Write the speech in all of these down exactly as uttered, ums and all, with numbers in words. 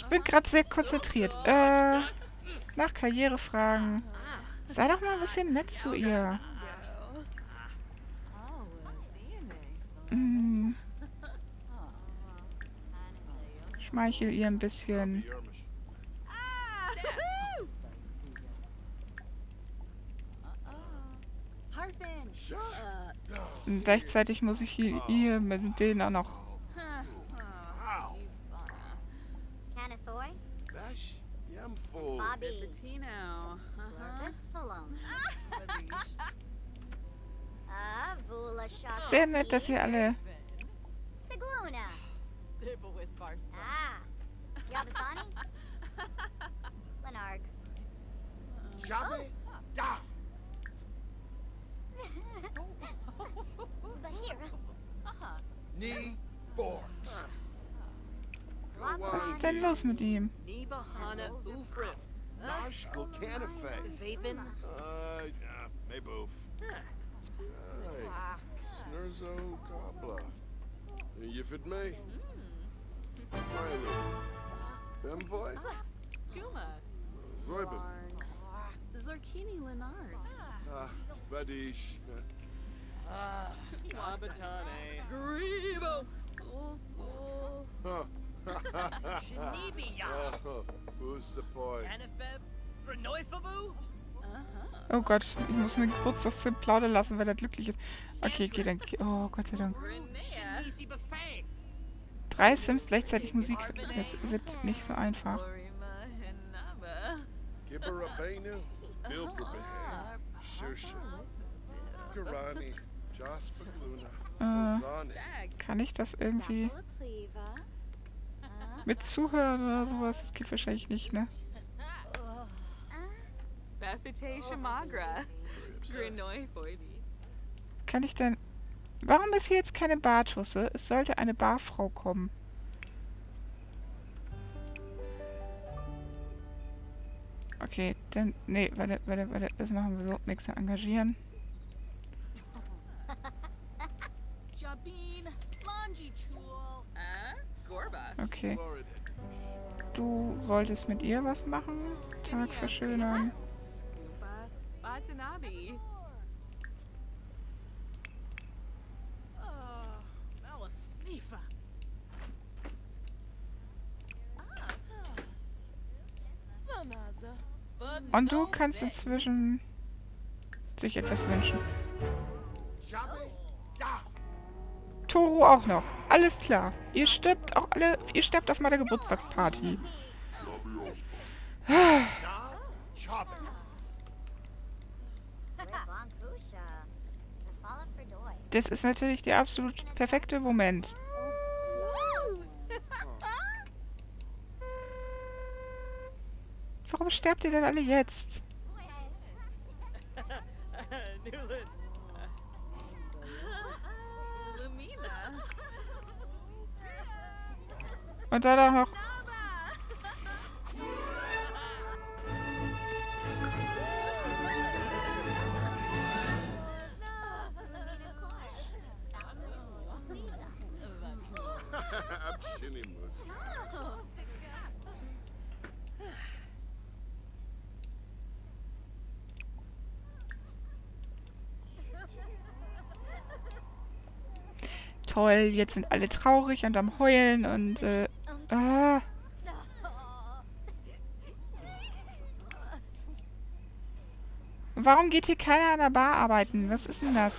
Ich bin gerade sehr konzentriert. Äh, nach Karrierefragen. Sei doch mal ein bisschen nett zu ihr. Hm. Schmeichel ihr ein bisschen. Und gleichzeitig muss ich hier, hier mit denen auch noch. Sehr nett, dass ihr alle. Was ist denn los mit ihm? Oh Gott, ich muss mir Geburtstagszimmer plaudern lassen, weil er glücklich ist. Okay, geh dann. Oh Gott sei Dank. Drei Sims gleichzeitig Musik. Das wird nicht so einfach. Äh, kann ich das irgendwie mit Zuhören oder sowas? Das geht wahrscheinlich nicht, ne? Kann ich denn... Warum ist hier jetzt keine Bartusse? Es sollte eine Barfrau kommen. Okay, dann... Nee, warte, warte, warte. Das machen wir so. Nichts engagieren. Okay. Du wolltest mit ihr was machen? Tag verschönern. Und du kannst inzwischen sich etwas wünschen. Toru auch noch. Alles klar. Ihr stirbt auch alle. Ihr sterbt auf meiner Geburtstagsparty. Das ist natürlich der absolut perfekte Moment. Warum sterbt ihr denn alle jetzt? Und dann auch noch... Toll, jetzt sind alle traurig und am Heulen und... Äh, ah. Warum geht hier keiner an der Bar arbeiten? Was ist denn das?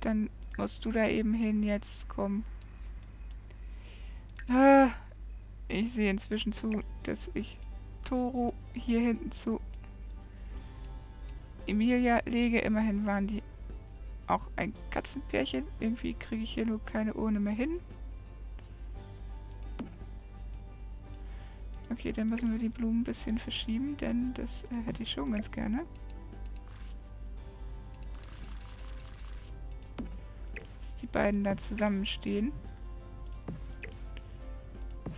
Dann musst du da eben hin jetzt kommen. Ah. Ich sehe inzwischen zu, dass ich Toru hier hinten zu Emilia lege. Immerhin waren die auch ein Katzenpärchen. Irgendwie kriege ich hier nur keine Urne mehr hin. Okay, dann müssen wir die Blumen ein bisschen verschieben, denn das äh, hätte ich schon ganz gerne. Die beiden da zusammenstehen.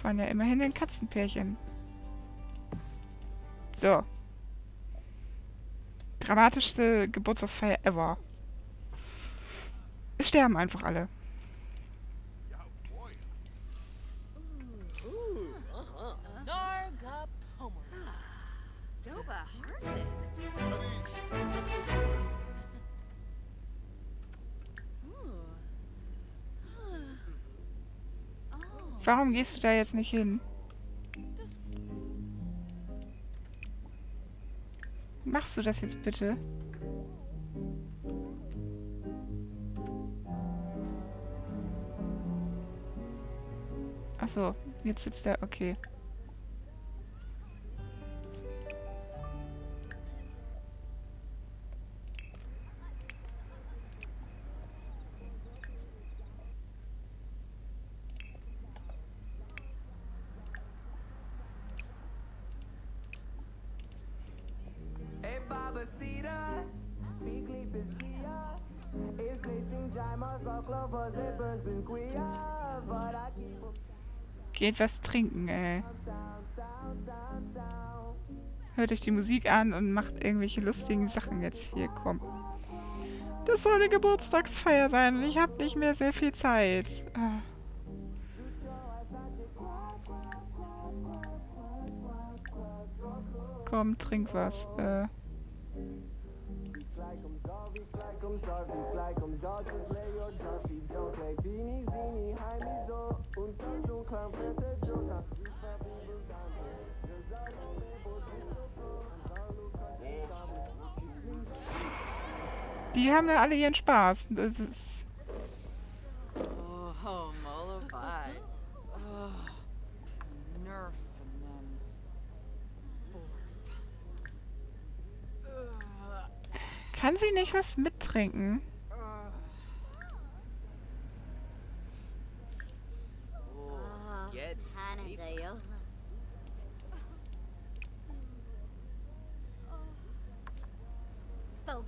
Waren ja immerhin ein Katzenpärchen. So. Dramatischste Geburtstagsfeier ever. Es sterben einfach alle. Warum gehst du da jetzt nicht hin? Machst du das jetzt bitte? Achso, jetzt sitzt er, okay. Geht was trinken, ey. Hört euch die Musik an und macht irgendwelche lustigen Sachen jetzt hier, komm. Das soll eine Geburtstagsfeier sein und ich hab nicht mehr sehr viel Zeit. Ah. Komm, trink was. Äh. Die haben ja alle ihren Spaß. Das ist Kann sie nicht was mittrinken? Das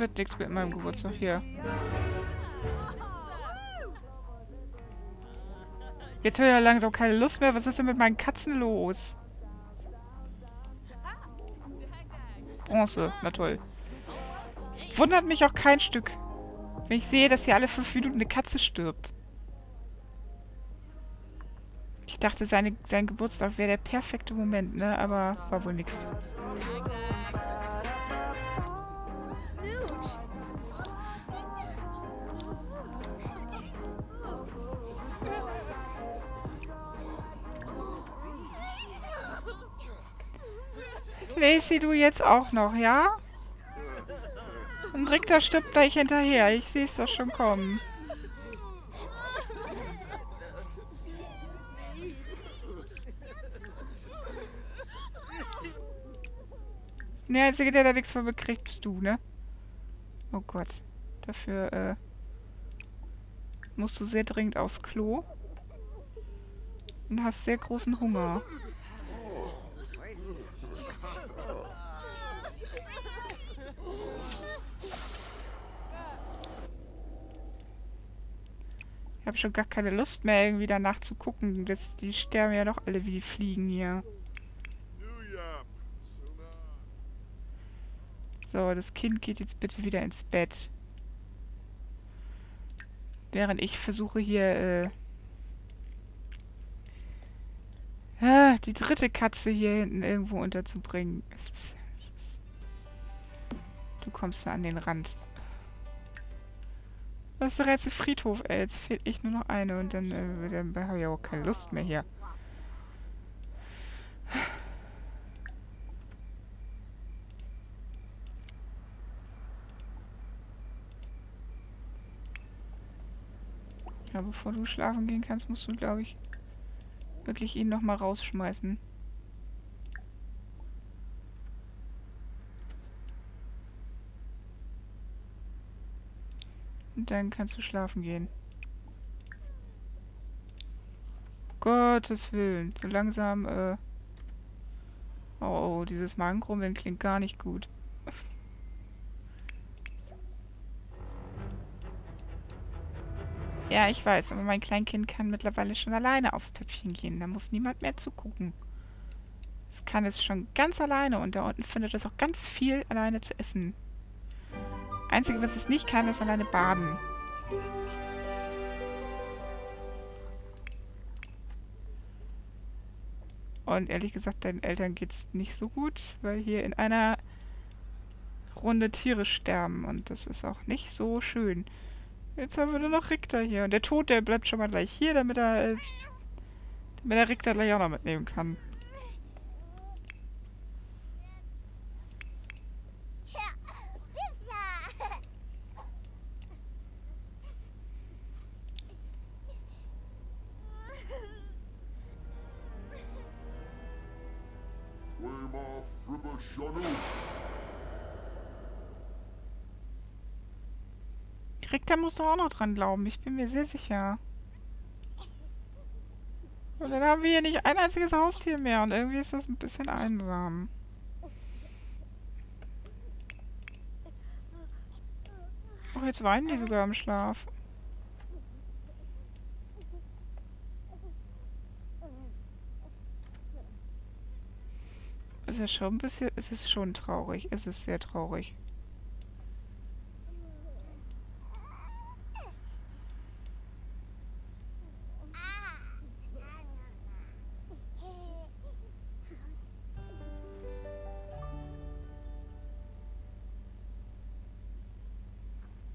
wird nichts mit meinem Geburtstag hier. Jetzt höre ich ja langsam keine Lust mehr. Was ist denn mit meinen Katzen los? Bronze, na toll. Wundert mich auch kein Stück, wenn ich sehe, dass hier alle fünf Minuten eine Katze stirbt. Ich dachte, seine, sein Geburtstag wäre der perfekte Moment, ne? Aber war wohl nichts. Lacey, du jetzt auch noch, ja? Und Richter stirbt gleich hinterher. Ich sehe es doch schon kommen. Ne, einzige, der da nichts von bekriegt, bist du, ne? Oh Gott. Dafür, äh... musst du sehr dringend aufs Klo. Und hast sehr großen Hunger. Ich habe schon gar keine Lust mehr, irgendwie danach zu gucken. Das, die sterben ja doch alle wie die Fliegen hier. So, das Kind geht jetzt bitte wieder ins Bett. Während ich versuche hier, äh, die dritte Katze hier hinten irgendwo unterzubringen. Du kommst da an den Rand. Das ist der ganze Friedhof, ey. Jetzt fehlt ich nur noch eine und dann, äh, dann habe ich auch keine Lust mehr hier. Ja, bevor du schlafen gehen kannst, musst du, glaube ich, wirklich ihn nochmal rausschmeißen. Und dann kannst du schlafen gehen. Gottes Willen. So langsam, äh... Oh, oh, dieses Magengrummeln klingt gar nicht gut. Ja, ich weiß, aber mein Kleinkind kann mittlerweile schon alleine aufs Töpfchen gehen. Da muss niemand mehr zugucken. Es kann es schon ganz alleine und da unten findet es auch ganz viel alleine zu essen. Einzige, was es nicht kann, ist alleine baden. Und ehrlich gesagt, deinen Eltern geht's nicht so gut, weil hier in einer Runde Tiere sterben und das ist auch nicht so schön. Jetzt haben wir nur noch Richter hier. Und der Tod, der bleibt schon mal gleich hier, damit er, äh, damit er Richter gleich auch noch mitnehmen kann. Richter muss doch auch noch dran glauben. Ich bin mir sehr sicher. Und dann haben wir hier nicht ein einziges Haustier mehr. Und irgendwie ist das ein bisschen einsam. Ach, jetzt weinen die sogar im Schlaf. Ist ja schon ein bisschen... Es ist schon traurig. Es ist sehr traurig.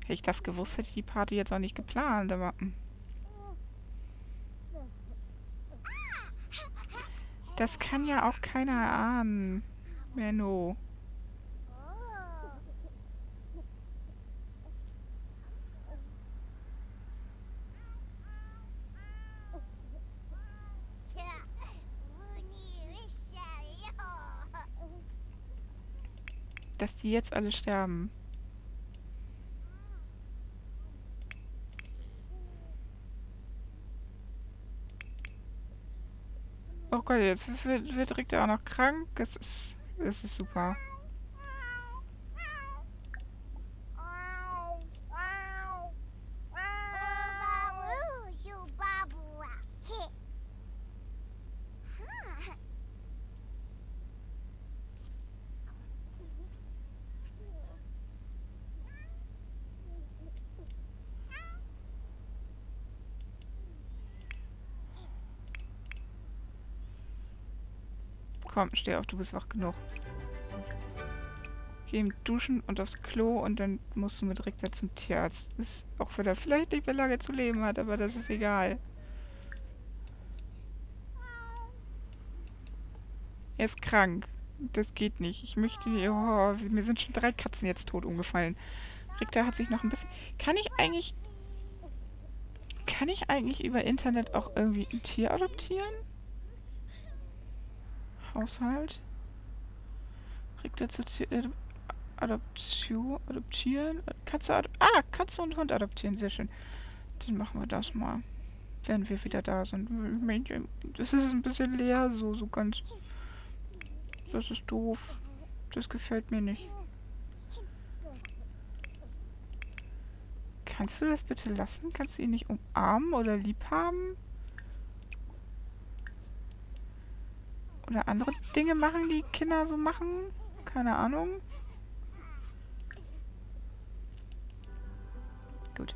Hätte ich das gewusst, hätte ich die Party jetzt auch nicht geplant, aber... Das kann ja auch keiner ahnen, Menno. Dass die jetzt alle sterben. Oh Gott, jetzt wird, wird Richter auch noch krank. Das ist, das ist super. Komm, steh auf, du bist wach genug. Geh ihm duschen und aufs Klo und dann musst du mit Richter zum Tierarzt. Ist, auch wenn er vielleicht nicht mehr lange zu leben hat, aber das ist egal. Er ist krank. Das geht nicht. Ich möchte... Oh, mir sind schon drei Katzen jetzt tot umgefallen. Richter hat sich noch ein bisschen... Kann ich eigentlich... Kann ich eigentlich über Internet auch irgendwie ein Tier adoptieren? Haushalt. Richter zu äh, Adoption. Adoptieren. Katze. Ad ah, Katze und Hund adoptieren. Sehr schön. Dann machen wir das mal. Wenn wir wieder da sind. Das ist ein bisschen leer. So, so ganz. Das ist doof. Das gefällt mir nicht. Kannst du das bitte lassen? Kannst du ihn nicht umarmen oder lieb haben? Oder andere Dinge machen, die Kinder so machen. Keine Ahnung. Gut.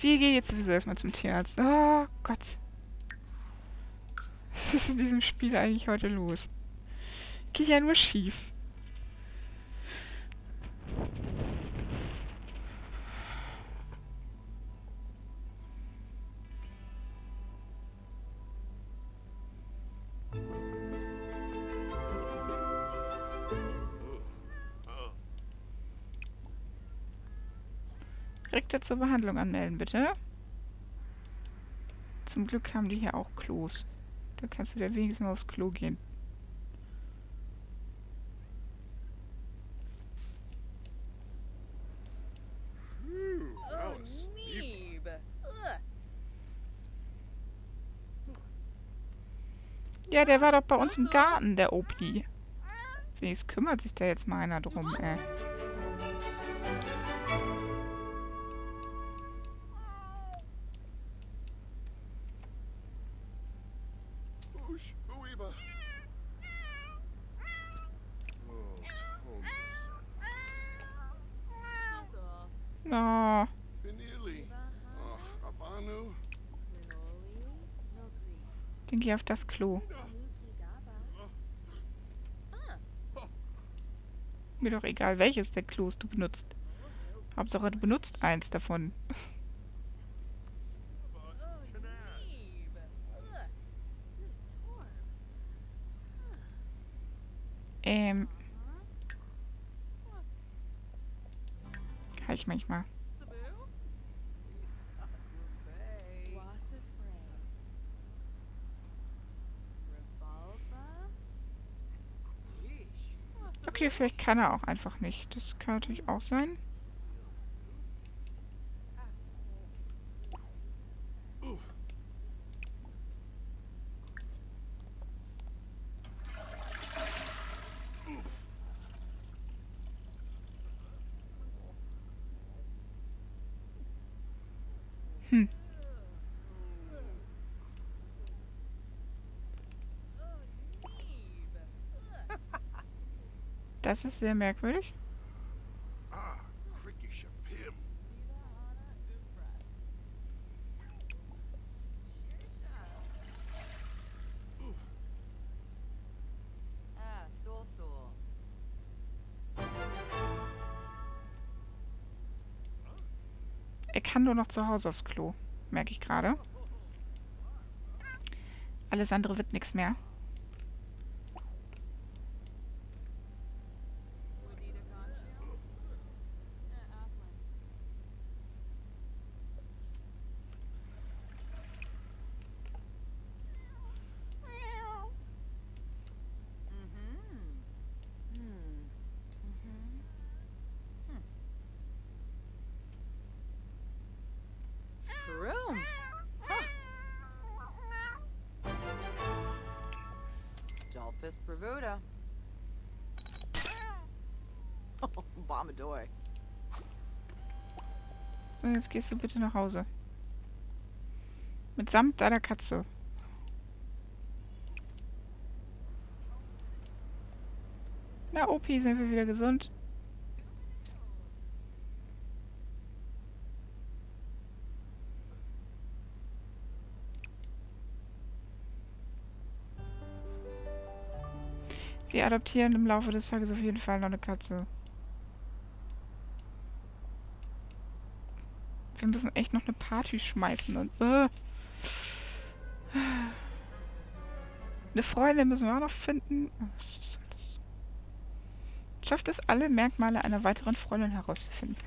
Wir gehen jetzt sowieso erstmal zum Tierarzt. Oh Gott. Was ist in diesem Spiel eigentlich heute los? Geht ja nur schief. Richter zur Behandlung anmelden, bitte. Zum Glück haben die hier auch Klos. Da kannst du ja wenigstens mal aufs Klo gehen. Ja, der war doch bei uns im Garten, der Opi. Wenigstens kümmert sich da jetzt mal einer drum, ey. No. Dann geh auf das Klo. Mir doch egal, welches der Klos du benutzt. Hauptsache, du benutzt eins davon. ähm. Kann ich manchmal. Okay, vielleicht kann er auch einfach nicht. Das kann natürlich auch sein. Hm. Das ist sehr merkwürdig. Er kann nur noch zu Hause aufs Klo, merke ich gerade. Alles andere wird nichts mehr. Dolphus Bravuda. Oh, Bombador. So, jetzt gehst du bitte nach Hause. Mitsamt deiner Katze. Na, Opi, sind wir wieder gesund? Wir adoptieren im Laufe des Tages auf jeden Fall noch eine Katze. Wir müssen echt noch eine Party schmeißen und... Äh. Eine Freundin müssen wir auch noch finden. Schafft es, alle Merkmale einer weiteren Freundin herauszufinden.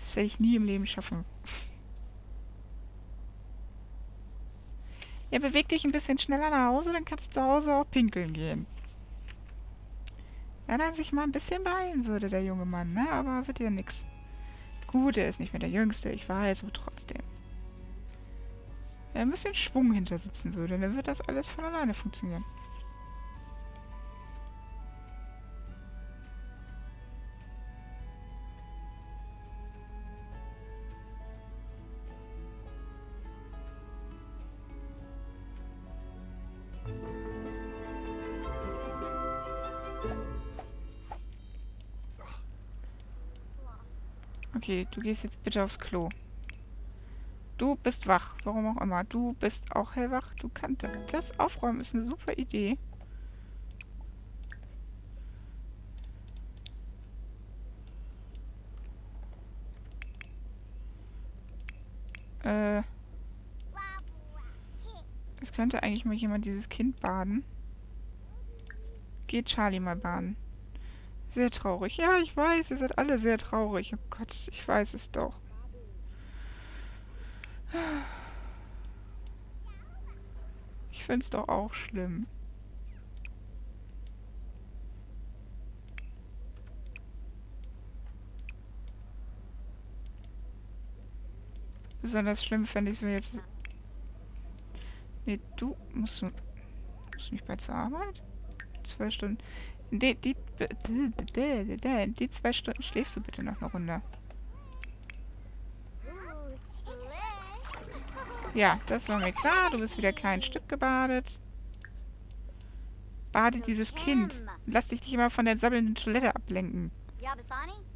Das werde ich nie im Leben schaffen. Ja, beweg dich ein bisschen schneller nach Hause, dann kannst du zu Hause auch pinkeln gehen. Wenn er sich mal ein bisschen beeilen würde, der junge Mann, ne? Aber wird ja nix. Gut, er ist nicht mehr der Jüngste, ich weiß, aber trotzdem. Wenn er ein bisschen Schwung hintersitzen würde, dann wird das alles von alleine funktionieren. Okay, du gehst jetzt bitte aufs Klo. Du bist wach, warum auch immer. Du bist auch hellwach. Du kannst das aufräumen, ist eine super Idee. Äh. Es könnte eigentlich mal jemand dieses Kind baden. Geht Charlie mal baden. Sehr traurig. Ja, ich weiß, ihr seid alle sehr traurig. Oh Gott, ich weiß es doch. Ich finde es doch auch schlimm. Besonders schlimm fände ich es, wenn jetzt... Nee, du musst... ich nicht bald zur Arbeit? Zwölf Stunden. Die, die, die zwei Stunden schläfst du bitte noch eine Runde. Ja, das war mir klar. Du bist wieder kein Stück gebadet. Bade dieses Kind. Lass dich nicht immer von der sabbelnden Toilette ablenken. Ja, Bisani?